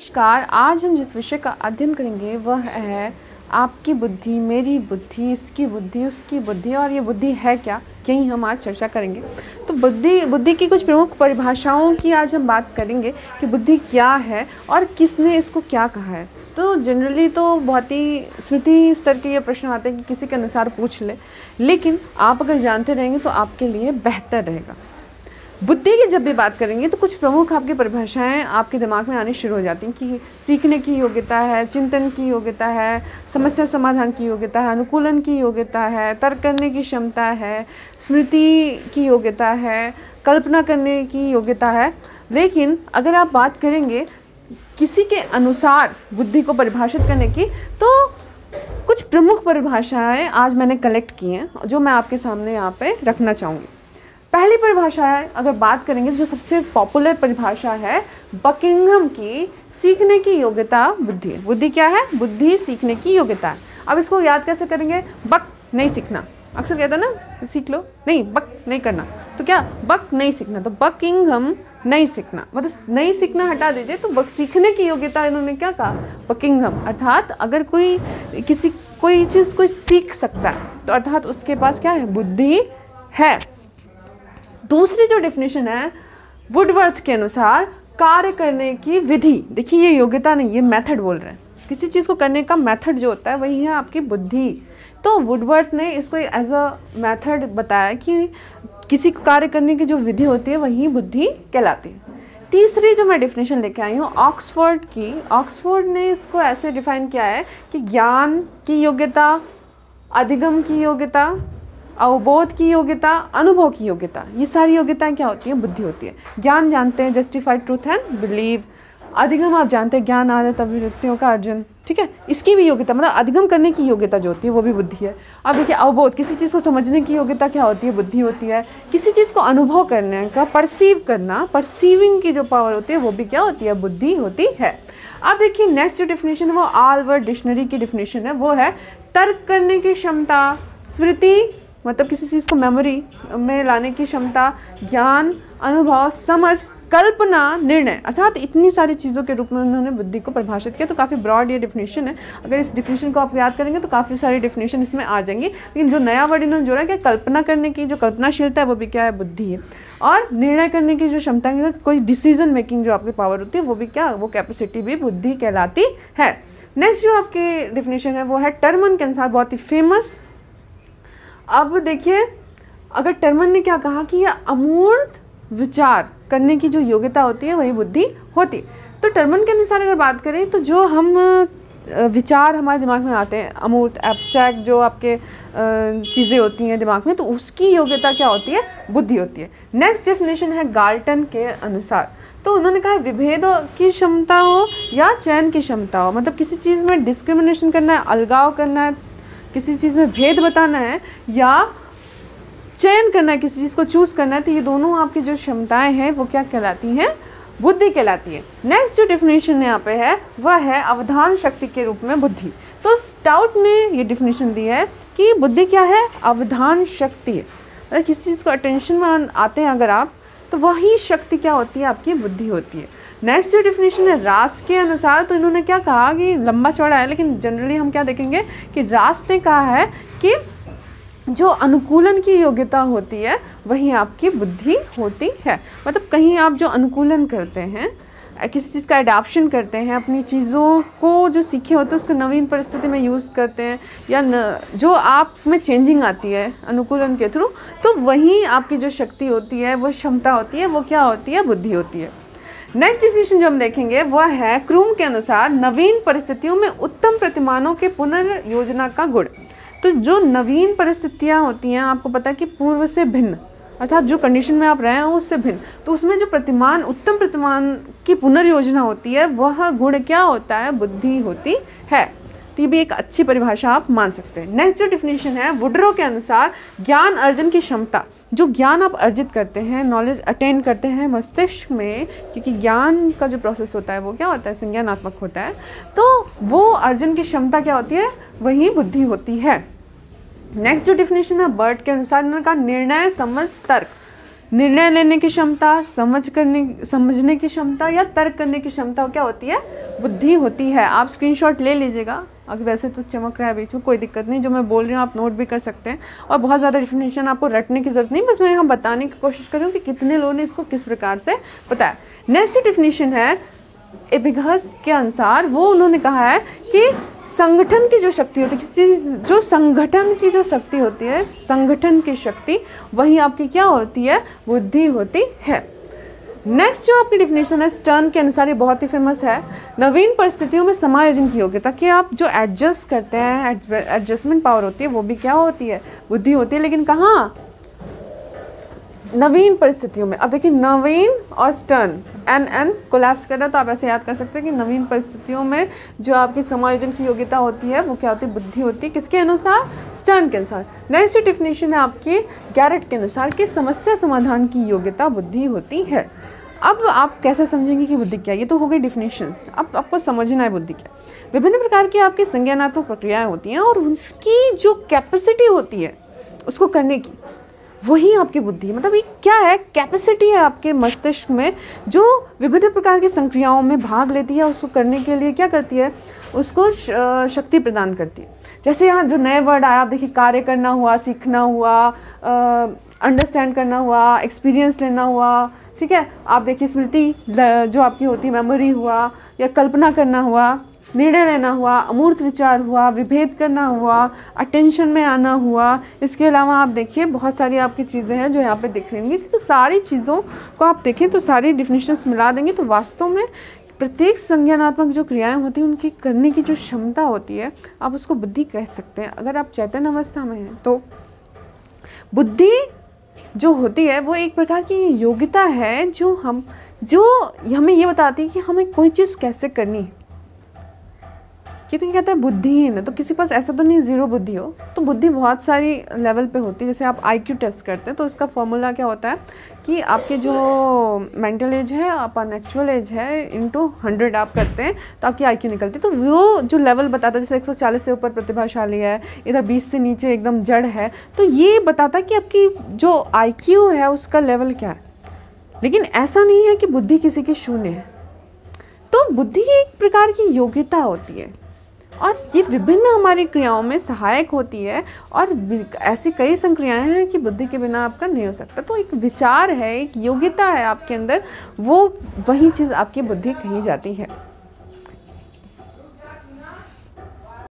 नमस्कार। आज हम जिस विषय का अध्ययन करेंगे वह है आपकी बुद्धि, मेरी बुद्धि, इसकी बुद्धि, उसकी बुद्धि और ये बुद्धि है क्या, यही हम आज चर्चा करेंगे। तो बुद्धि की कुछ प्रमुख परिभाषाओं की आज हम बात करेंगे कि बुद्धि क्या है और किसने इसको क्या कहा है। तो जनरली तो बहुत ही स्मृति स्तर के ये प्रश्न आते हैं कि किसी के अनुसार पूछ ले, लेकिन आप अगर जानते रहेंगे तो आपके लिए बेहतर रहेगा। बुद्धि की जब भी बात करेंगे तो कुछ प्रमुख आपकी परिभाषाएं आपके दिमाग में आने शुरू हो जाती हैं कि सीखने की योग्यता है, चिंतन की योग्यता है, समस्या समाधान की योग्यता है, अनुकूलन की योग्यता है, तर्क करने की क्षमता है, स्मृति की योग्यता है, कल्पना करने की योग्यता है। लेकिन अगर आप बात करेंगे किसी के अनुसार बुद्धि को परिभाषित करने की, तो कुछ प्रमुख परिभाषाएँ आज मैंने कलेक्ट की हैं जो मैं आपके सामने यहाँ पर रखना चाहूँगी। पहली परिभाषा है, अगर बात करेंगे जो सबसे पॉपुलर परिभाषा है बकिंघम की, सीखने की योग्यता बुद्धि है। बुद्धि क्या है? बुद्धि सीखने की योग्यता है। अब इसको याद कैसे करेंगे? बक नहीं सीखना, अक्सर कहते हैं ना सीख लो, नहीं बक नहीं करना, तो क्या बक नहीं सीखना, तो बकिंघम नहीं सीखना, मतलब नहीं सीखना हटा दीजिए तो बक सीखने की योग्यता। इन्होंने क्या कहा? बकिंघम, अर्थात अगर कोई चीज़ कोई सीख सकता है तो अर्थात उसके पास क्या है? बुद्धि है। दूसरी जो डेफिनेशन है वुडवर्थ के अनुसार, कार्य करने की विधि। देखिए ये योग्यता नहीं, ये मेथड बोल रहे हैं, किसी चीज़ को करने का मेथड जो होता है वही है आपकी बुद्धि। तो वुडवर्थ ने इसको एज अ मेथड बताया कि किसी कार्य करने की जो विधि होती है वही बुद्धि कहलाती है। तीसरी जो मैं डेफिनेशन लेके आई हूँ ऑक्सफोर्ड की, ऑक्सफोर्ड ने इसको ऐसे डिफाइन किया है कि ज्ञान की योग्यता, अधिगम की योग्यता, अवबोध की योग्यता, अनुभव की योग्यता, ये सारी योग्यताएं क्या होती हैं? बुद्धि होती है। ज्ञान जानते हैं, जस्टिफाइड ट्रूथ एंड बिलीव। अधिगम आप जानते हैं, ज्ञान आदत अभिवृत्तियों का अर्जन, ठीक है, इसकी भी योग्यता, मतलब अधिगम करने की योग्यता जो होती है वो भी बुद्धि है। अब देखिए अवबोध, किसी चीज़ को समझने की योग्यता क्या होती है? बुद्धि होती है। किसी चीज़ को अनुभव करने का, परसीव करना, परसीविंग की जो पावर होती है वो भी क्या होती है? बुद्धि होती है। अब देखिए नेक्स्ट जो डिफिनेशन है वो ऑलवर्ड डिक्शनरी की डिफिनेशन है, वो है तर्क करने की क्षमता, स्मृति मतलब किसी चीज़ को मेमोरी में लाने की क्षमता, ज्ञान, अनुभव, समझ, कल्पना, निर्णय, अर्थात इतनी सारी चीज़ों के रूप में उन्होंने बुद्धि को परिभाषित किया। तो काफ़ी ब्रॉड ये डेफिनेशन है, अगर इस डेफिनेशन को आप याद करेंगे तो काफ़ी सारी डेफिनेशन इसमें आ जाएंगी। लेकिन जो नया वर्ड इन्होंने जोड़ा है कि कल्पना करने की जो कल्पनाशीलता है वो भी क्या है? बुद्धि है। और निर्णय करने की जो क्षमता है, कोई डिसीजन मेकिंग जो आपकी पावर होती है वो भी क्या, वो कैपेसिटी भी बुद्धि कहलाती है। नेक्स्ट जो आपकी डेफिनेशन है वो है टर्मन के अनुसार, बहुत ही फेमस। अब देखिए अगर टर्मन ने क्या कहा कि यह अमूर्त विचार करने की जो योग्यता होती है वही बुद्धि होती है। तो टर्मन के अनुसार अगर बात करें तो जो हम विचार हमारे दिमाग में आते हैं, अमूर्त एब्स्ट्रैक्ट जो आपके चीज़ें होती हैं दिमाग में, तो उसकी योग्यता क्या होती है? बुद्धि होती है। नेक्स्ट डेफिनेशन है गाल्टन के अनुसार, तो उन्होंने कहा विभेद की क्षमता हो या चयन की क्षमता हो, मतलब किसी चीज़ में डिस्क्रिमिनेशन करना है, अलगाव करना है, किसी चीज़ में भेद बताना है या चयन करना है, किसी चीज़ को चूज़ करना है, तो ये दोनों आपकी जो क्षमताएं हैं वो क्या कहलाती हैं? बुद्धि कहलाती है। नेक्स्ट जो डेफिनेशन यहाँ पे है वह है अवधान शक्ति के रूप में बुद्धि। तो स्टाउट ने ये डेफिनेशन दी है कि बुद्धि क्या है? अवधान शक्ति है, अगर किसी चीज़ को अटेंशन में आते हैं अगर आप, तो वही शक्ति क्या होती है? आपकी बुद्धि होती है। नेक्स्ट जो डेफिनेशन है रास के अनुसार, तो इन्होंने क्या कहा कि लंबा चौड़ा है, लेकिन जनरली हम क्या देखेंगे कि रास ने कहा है कि जो अनुकूलन की योग्यता होती है वही आपकी बुद्धि होती है। मतलब कहीं आप जो अनुकूलन करते हैं, किसी चीज़ का अडॉप्शन करते हैं, अपनी चीज़ों को जो सीखे होते हैं उसको नवीन परिस्थिति में यूज़ करते हैं, या जो आप में चेंजिंग आती है अनुकूलन के थ्रू, तो वही आपकी जो शक्ति होती है, वो क्षमता होती है, वो क्या होती है? बुद्धि होती है। नेक्स्ट डिफिनेशन जो हम देखेंगे वह है क्रूम के अनुसार, नवीन परिस्थितियों में उत्तम प्रतिमानों के पुनर्योजना का गुण। तो जो नवीन परिस्थितियाँ होती हैं आपको पता है कि पूर्व से भिन्न, अर्थात जो कंडीशन में आप रहे हैं उससे भिन्न, तो उसमें जो प्रतिमान, उत्तम प्रतिमान की पुनर्योजना होती है वह गुण क्या होता है? बुद्धि होती है। तो ये भी एक अच्छी परिभाषा आप मान सकते हैं। नेक्स्ट जो डिफिनेशन है वुडरो के अनुसार, ज्ञान अर्जन की क्षमता, जो ज्ञान आप अर्जित करते हैं, नॉलेज अटेन करते हैं मस्तिष्क में, क्योंकि ज्ञान का जो प्रोसेस होता है वो क्या होता है? संज्ञानात्मक होता है, तो वो अर्जन की क्षमता क्या होती है? वही बुद्धि होती है। नेक्स्ट जो डिफिनेशन है बर्ट के अनुसार, इन्होंने कहा निर्णय, समझ, तर्क, निर्णय लेने की क्षमता, समझने की क्षमता या तर्क करने की क्षमता क्या होती है? बुद्धि होती है। आप स्क्रीनशॉट ले लीजिएगा, अगर वैसे तो चमक रहा है बीच में, कोई दिक्कत नहीं, जो मैं बोल रही हूँ आप नोट भी कर सकते हैं और बहुत ज़्यादा डेफिनेशन आपको रटने की जरूरत नहीं, बस मैं यहाँ बताने की कोशिश कर रही हूँ कि कितने लोगों ने इसको किस प्रकार से बताया। नेक्स्ट डेफिनेशन है एपिघस के अनुसार, वो उन्होंने कहा है कि संगठन की जो शक्ति होती है, किसी जो संगठन की जो शक्ति होती है, संगठन की शक्ति वही आपकी क्या होती है? बुद्धि होती है। नेक्स्ट जो आपकी डेफिनेशन है स्टर्न के अनुसार, ये बहुत ही फेमस है, नवीन परिस्थितियों में समायोजन की योग्यता, कि आप जो एडजस्ट करते हैं, एडजस्टमेंट पावर होती है, वो भी क्या होती है? बुद्धि होती है। लेकिन कहाँ? नवीन परिस्थितियों में। अब देखिए नवीन और स्टर्न एन कोलैप्स कर रहा है, तो आप ऐसे याद कर सकते हैं कि नवीन परिस्थितियों में जो आपकी समायोजन की योग्यता होती है वो क्या होती है? बुद्धि होती है। किसके अनुसार? स्टर्न के अनुसार। नेक्स्ट डेफिनेशन है आपकी गैरेट के अनुसार कि समस्या समाधान की योग्यता बुद्धि होती है। अब आप कैसे समझेंगे कि बुद्धि क्या है? ये तो हो गई डिफिनेशंस, अब आपको समझना है बुद्धि क्या। विभिन्न प्रकार की आपकी संज्ञानात्मक प्रक्रियाएँ होती हैं और उसकी जो कैपेसिटी होती है उसको करने की, वही आपकी बुद्धि। मतलब ये क्या है? कैपेसिटी है आपके मस्तिष्क में जो विभिन्न प्रकार की संक्रियाओं में भाग लेती है, उसको करने के लिए क्या करती है? उसको शक्ति प्रदान करती है। जैसे यहाँ जो नए वर्ड आया, आप देखिए कार्य करना हुआ, सीखना हुआ, अंडरस्टैंड करना हुआ, एक्सपीरियंस लेना हुआ, ठीक है। आप देखिए स्मृति जो आपकी होती है, मेमोरी हुआ, या कल्पना करना हुआ, निर्णय लेना हुआ, अमूर्त विचार हुआ, विभेद करना हुआ, अटेंशन में आना हुआ। इसके अलावा आप देखिए बहुत सारी आपकी चीज़ें हैं जो यहाँ पे दिख रही होंगी। तो सारी चीज़ों को आप देखें तो सारी डिफिनेशंस मिला देंगे, तो वास्तव में प्रत्येक संज्ञानात्मक जो क्रियाएं होती हैं उनकी करने की जो क्षमता होती है आप उसको बुद्धि कह सकते हैं। अगर आप चैतन्य अवस्था में हैं तो बुद्धि जो होती है वो एक प्रकार की योग्यता है जो हमें ये बताती है कि हमें कोई चीज़ कैसे करनी है। कितने कहते हैं बुद्धिहीन, तो किसी पास ऐसा तो नहीं जीरो बुद्धि हो, तो बुद्धि बहुत सारी लेवल पे होती है। जैसे आप आईक्यू टेस्ट करते हैं तो इसका फॉर्मूला क्या होता है कि आपके जो मेंटल एज है अपन एक्चुअल एज है इनटू 100 आप करते हैं तो आपकी आईक्यू निकलती है। तो वो जो लेवल बताता है, जैसे 140 से ऊपर प्रतिभाशाली है, इधर 20 से नीचे एकदम जड़ है, तो ये बताता है कि आपकी जो आईक्यू है उसका लेवल क्या है। लेकिन ऐसा नहीं है कि बुद्धि किसी की शून्य है, तो बुद्धि एक प्रकार की योग्यता होती है और ये विभिन्न हमारी क्रियाओं में सहायक होती है। और ऐसी कई संक्रियाएं हैं कि बुद्धि के बिना आपका नहीं हो सकता। तो एक विचार है, एक योग्यता है आपके अंदर, वो वही चीज़ आपकी बुद्धि कही जाती है।